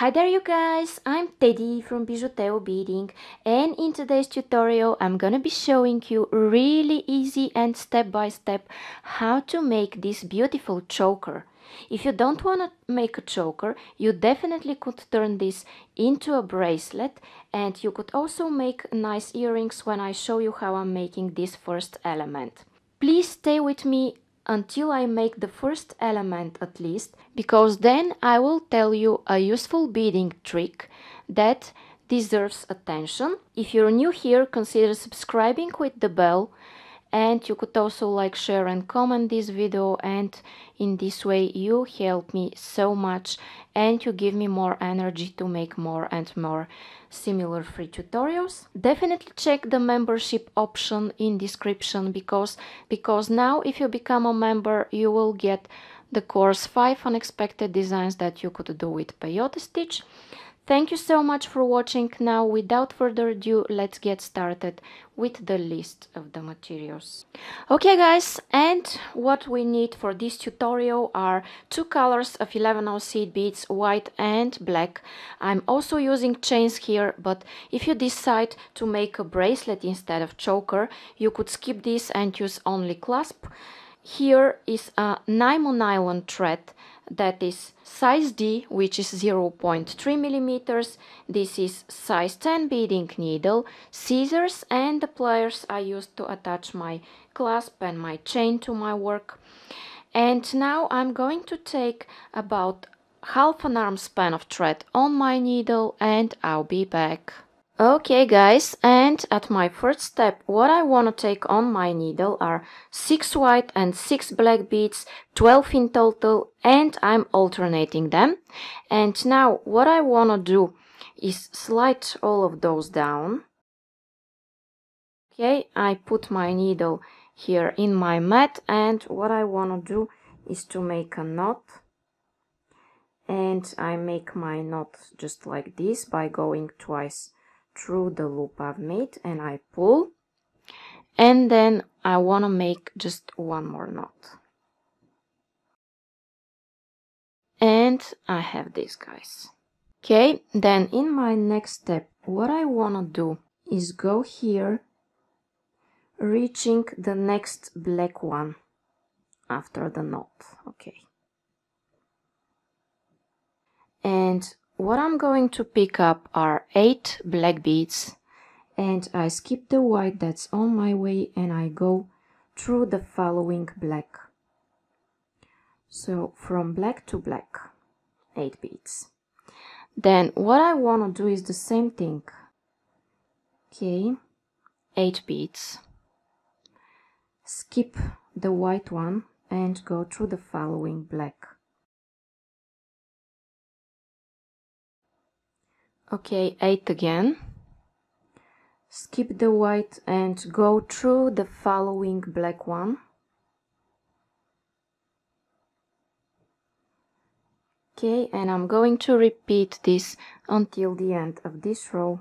Hi there you guys, I'm Teddy from Bijuteo Beading, and in today's tutorial I'm gonna be showing you really easy and step-by-step how to make this beautiful choker. If you don't wanna make a choker, you definitely could turn this into a bracelet, and you could also make nice earrings when I show you how I'm making this first element. Please stay with me until I make the first element at least, because then I will tell you a useful beading trick that deserves attention. If you're new here, consider subscribing with the bell, and you could also like, share and comment this video, and in this way you help me so much and you give me more energy to make more and more similar free tutorials. Definitely check the membership option in description because now if you become a member you will get the course 5 unexpected designs that you could do with Peyote Stitch. Thank you so much for watching. Now, without further ado, let's get started with the list of the materials. Okay guys, and what we need for this tutorial are two colors of 11/0 seed beads, white and black. I'm also using chains here, but if you decide to make a bracelet instead of choker, you could skip this and use only clasp. Here is a Nymo nylon thread that is size D, which is 0.3 millimeters. This is size 10 beading needle, scissors, and the pliers I used to attach my clasp and my chain to my work. And now I'm going to take about half an arm span of thread on my needle, and I'll be back. Okay guys, and at my first step, what I want to take on my needle are 6 white and 6 black beads, 12 in total, and I'm alternating them. And now what I want to do is slide all of those down. Okay, I put my needle here in my mat, and what I want to do is to make a knot. And I make my knot just like this by going twice through the loop I've made, and I pull, and then I want to make just one more knot, and I have this guys. Okay, then in my next step what I want to do is go here, reaching the next black one after the knot. Okay, and what I'm going to pick up are 8 black beads, and I skip the white that's on my way, and I go through the following black. So from black to black, 8 beads. Then what I want to do is the same thing. Okay, 8 beads. Skip the white one and go through the following black. Okay, 8 again. Skip the white and go through the following black one. Okay, and I'm going to repeat this until the end of this row.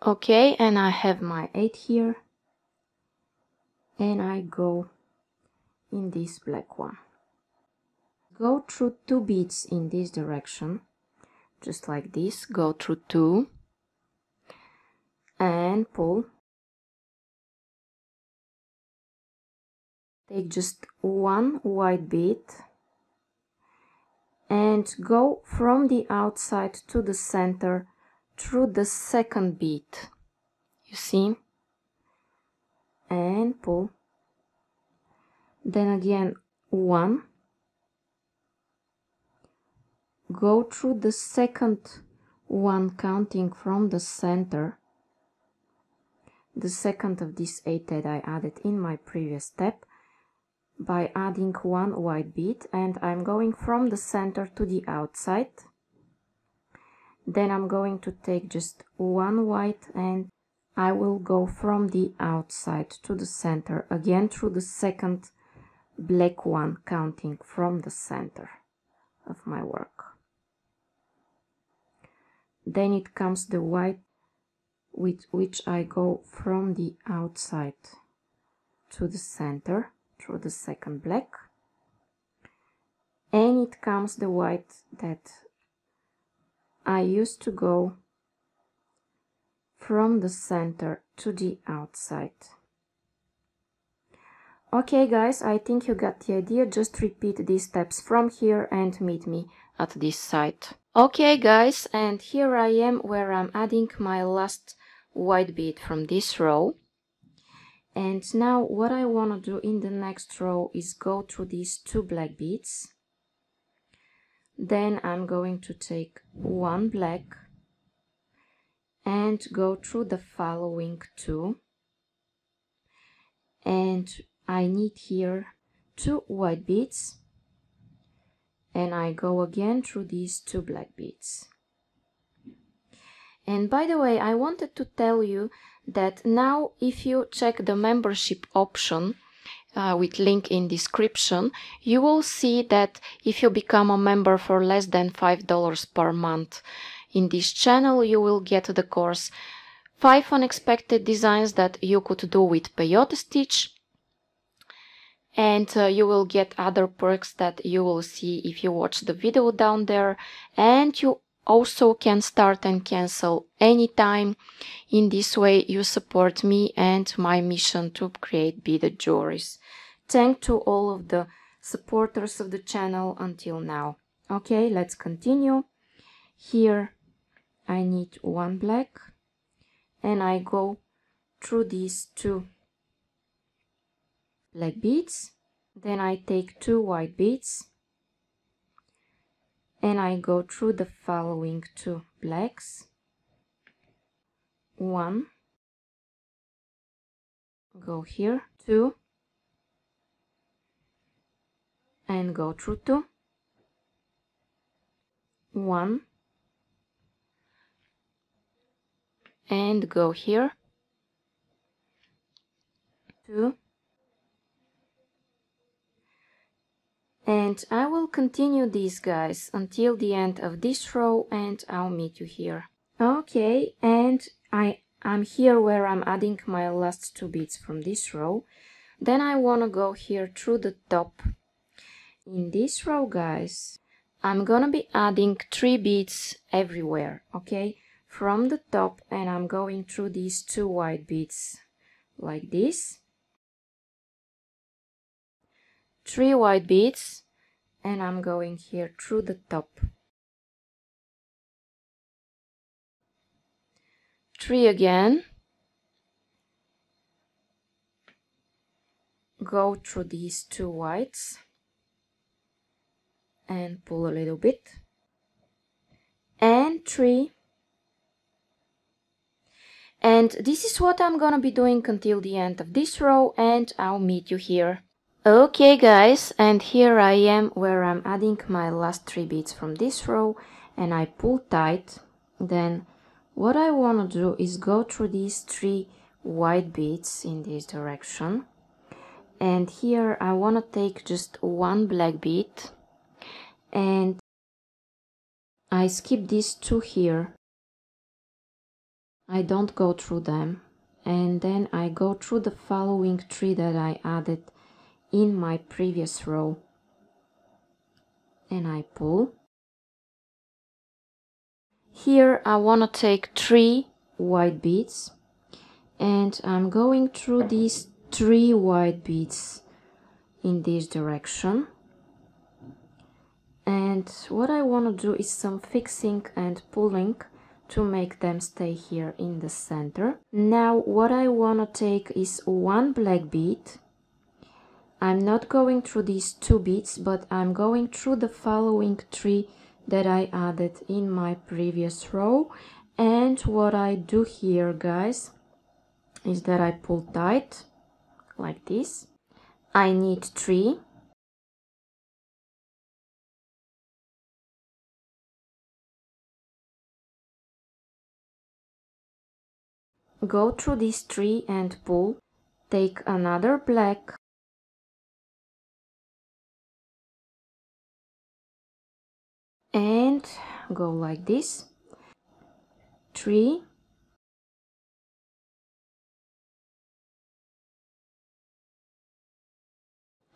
Okay, and I have my 8 here, and I go in this black one. Go through 2 beads in this direction, just like this, go through 2, and pull. Take just one white bead, and go from the outside to the center, through the second bead, you see, and pull. Then again 1, go through the second one, counting from the center, the second of these 8 that I added in my previous step, by adding 1 white bead, and I'm going from the center to the outside. Then I'm going to take just 1 white, and I will go from the outside to the center, again through the second black one, counting from the center of my work. Then it comes the white, with which I go from the outside to the center through the second black, and it comes the white that I used to go from the center to the outside. Okay guys, I think you got the idea. Just repeat these steps from here and meet me at this side. Okay guys, and here I am where I'm adding my last white bead from this row. And now what I want to do in the next row is go through these two black beads. Then I'm going to take one black and go through the following two. And I need here two white beads, and I go again through these two black beads. And by the way, I wanted to tell you that now if you check the membership option with link in description, you will see that if you become a member for less than $5 per month in this channel, you will get the course 5 unexpected designs that you could do with Peyote Stitch, and you will get other perks that you will see if you watch the video down there, and you also can start and cancel anytime. In this way you support me and my mission to create beaded jewelries. Thanks to all of the supporters of the channel until now. Okay, let's continue. Here I need one black and I go through these two black beads, then I take two white beads and I go through the following two blacks, one, go here, two, and go through two, one, and go here, two, and I will continue these guys until the end of this row, and I'll meet you here. Okay, and I'm here where I'm adding my last two beads from this row. Then I wanna go here through the top. In this row guys, I'm gonna be adding three beads everywhere, okay? From the top, and I'm going through these two white beads like this, three white beads, and I'm going here through the top, three again, go through these two whites and pull a little bit, and three. And this is what I'm gonna be doing until the end of this row, and I'll meet you here. Okay guys, and here I am where I'm adding my last three beads from this row, and I pull tight. Then what I want to do is go through these three white beads in this direction, and here I want to take just one black bead and I skip these two here. I don't go through them, and then I go through the following three that I added in my previous row, and I pull. Here I want to take three white beads and I'm going through these three white beads in this direction, and what I want to do is some fixing and pulling to make them stay here in the center. Now what I want to take is one black bead. I'm not going through these two beads, but I'm going through the following three that I added in my previous row, and what I do here guys is that I pull tight like this. I need three, go through these three and pull, take another black, and go like this. 3,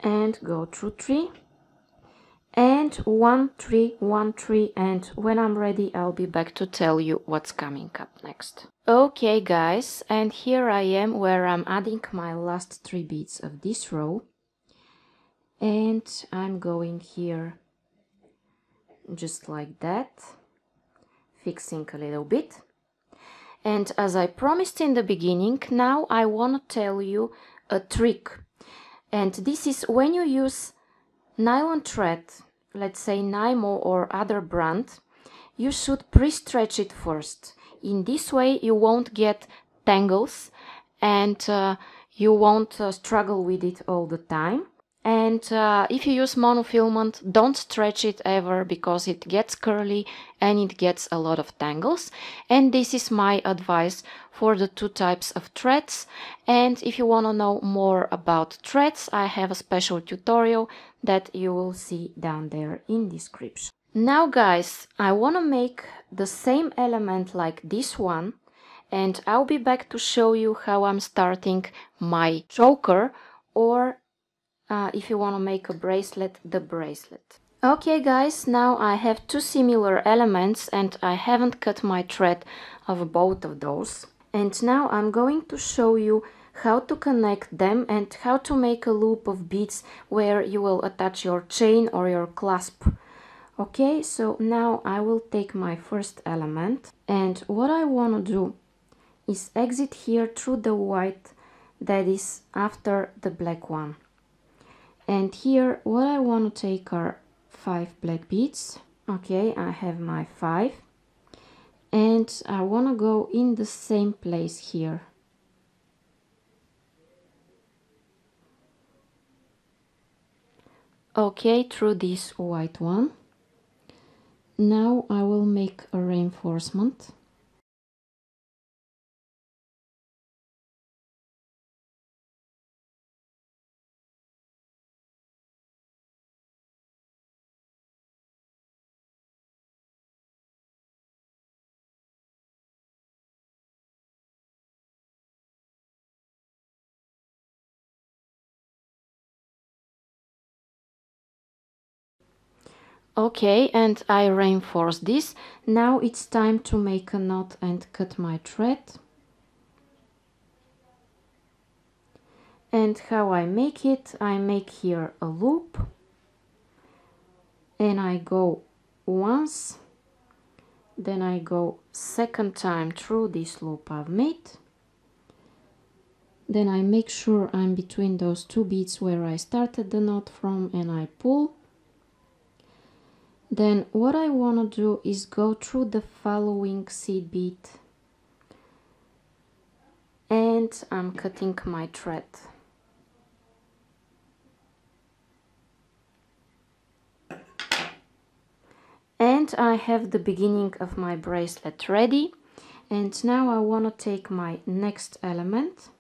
and go through 3 and 1, 3, 1, 3, and when I'm ready I'll be back to tell you what's coming up next. Okay guys, and here I am where I'm adding my last 3 beads of this row, and I'm going here just like that, fixing a little bit. And as I promised in the beginning, now I want to tell you a trick. And this is when you use nylon thread, let's say Nymo or other brand, you should pre-stretch it first. In this way you won't get tangles and you won't struggle with it all the time. And if you use monofilament, don't stretch it ever, because it gets curly and it gets a lot of tangles. And this is my advice for the 2 types of threads. And if you want to know more about threads, I have a special tutorial that you will see down there in description. Now guys, I want to make the same element like this one, and I'll be back to show you how I'm starting my choker, or if you want to make a bracelet, the bracelet. Okay guys, now I have 2 similar elements and I haven't cut my thread of both of those. And now I'm going to show you how to connect them and how to make a loop of beads where you will attach your chain or your clasp. Okay, so now I will take my first element, and what I want to do is exit here through the white that is after the black one. And here what I want to take are 5 black beads. Okay, I have my 5, and I want to go in the same place here. Okay, through this white one. Now I will make a reinforcement. Okay, and I reinforce this. Now it's time to make a knot and cut my thread. And how I make it, I make here a loop and I go once, then I go second time through this loop I've made, then I make sure I'm between those 2 beads where I started the knot from, and I pull. Then what I want to do is go through the following seed bead, and I'm cutting my thread. And I have the beginning of my bracelet ready, and now I want to take my next element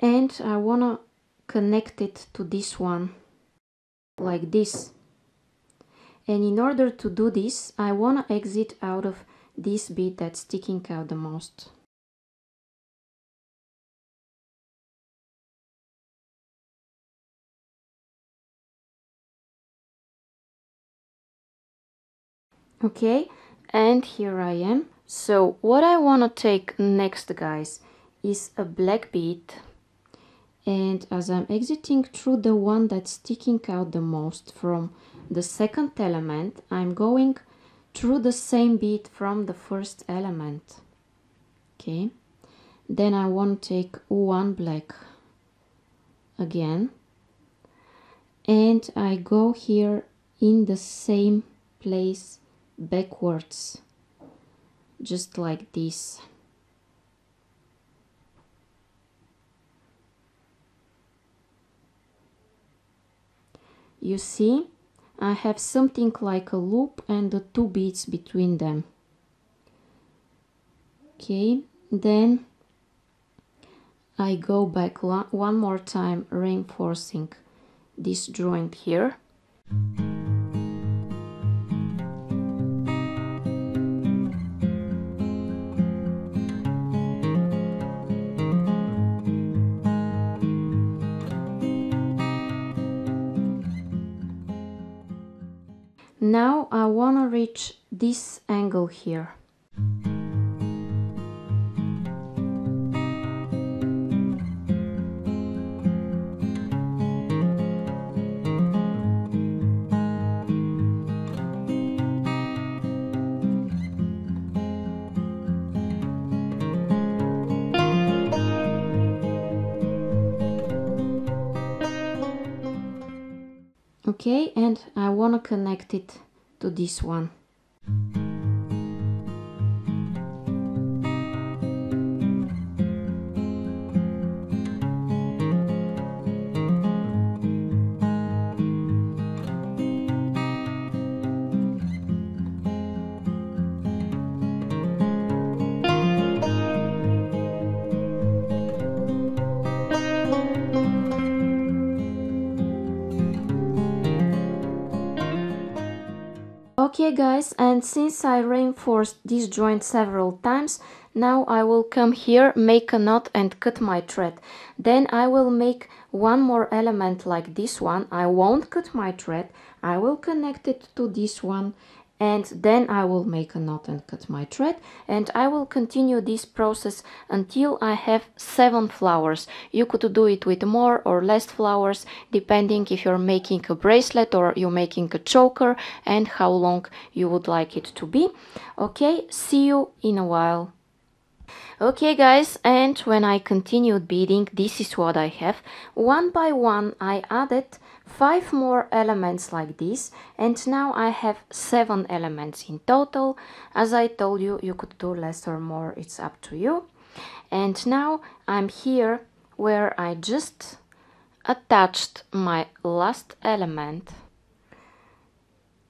and I want to connect it to this one like this. And in order to do this, I want to exit out of this bead that's sticking out the most. Okay, and here I am. So what I want to take next, guys, is a black bead. And as I'm exiting through the one that's sticking out the most from the second element, I'm going through the same bead from the first element. Okay, then I want to take 1 black again, and I go here in the same place backwards, just like this. You see, I have something like a loop and the 2 beads between them. Okay, then I go back one more time, reinforcing this joint here. And now I want to reach this angle here. Okay, and I want to connect it to this one. Okay guys, and since I reinforced this joint several times, now I will come here, make a knot and cut my thread. Then I will make one more element like this one. I won't cut my thread, I will connect it to this one, and then I will make a knot and cut my thread, and I will continue this process until I have 7 flowers. You could do it with more or less flowers, depending if you're making a bracelet or you're making a choker and how long you would like it to be. Okay, see you in a while. Okay guys, and when I continued beading, this is what I have. One by one I added 5 more elements like this, and now I have 7 elements in total. As I told you, you could do less or more, it's up to you. And now I'm here where I just attached my last element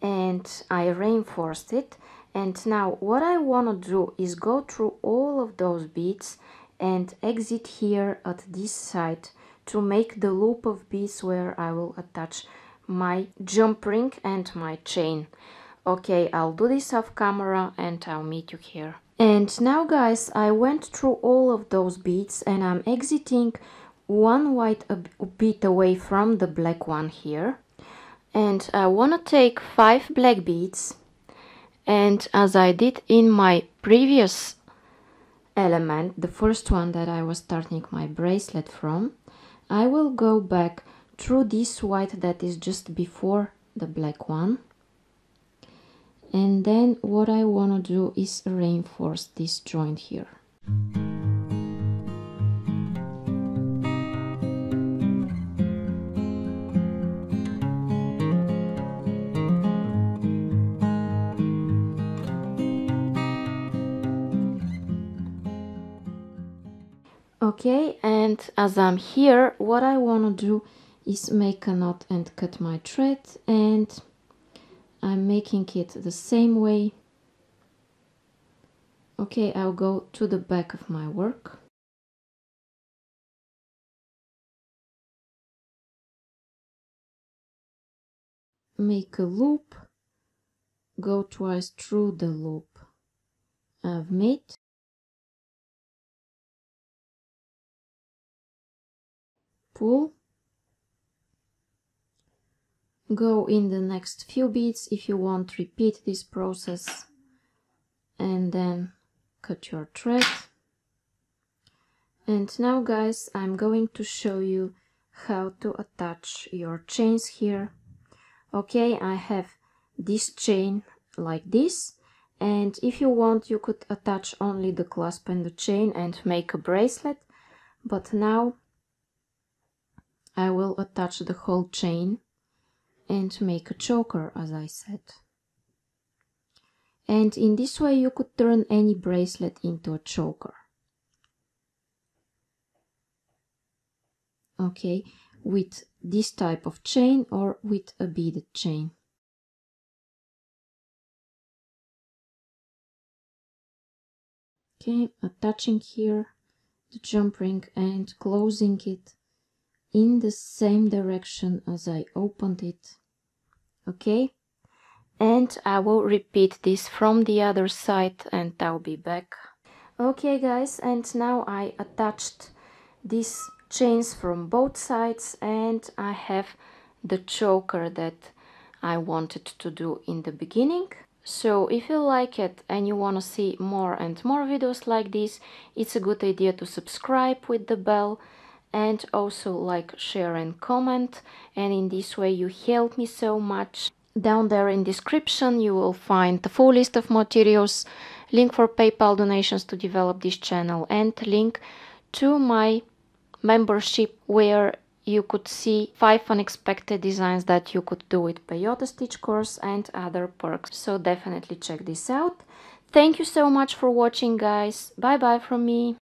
and I reinforced it. And now what I want to do is go through all of those beads and exit here at this side to make the loop of beads where I will attach my jump ring and my chain. Okay, I'll do this off camera and I'll meet you here. And now guys, I went through all of those beads and I'm exiting one white bead away from the black one here. And I want to take 5 black beads. And as I did in my previous element, the first one that I was starting my bracelet from, I will go back through this white that is just before the black one. And then what I want to do is reinforce this joint here. Okay, and as I'm here, what I want to do is make a knot and cut my thread, and I'm making it the same way. Okay, I'll go to the back of my work. Make a loop, go twice through the loop I've made. Pull. Go in the next few beads if you want, repeat this process, and then cut your thread. And now guys, I'm going to show you how to attach your chains here. Okay, I have this chain like this, and if you want you could attach only the clasp and the chain and make a bracelet, but now I will attach the whole chain and make a choker, as I said. And in this way you could turn any bracelet into a choker. Okay, with this type of chain or with a beaded chain. Okay, attaching here the jump ring and closing it in the same direction as I opened it. Okay, and I will repeat this from the other side and I'll be back. Okay guys, and now I attached these chains from both sides and I have the choker that I wanted to do in the beginning. So if you like it and you want to see more and more videos like this, it's a good idea to subscribe with the bell and also like, share and comment, and in this way you help me so much. Down there in description you will find the full list of materials, link for PayPal donations to develop this channel, and link to my membership where you could see 5 unexpected designs that you could do with Peyote Stitch course and other perks. So definitely check this out. Thank you so much for watching, guys. Bye bye from me.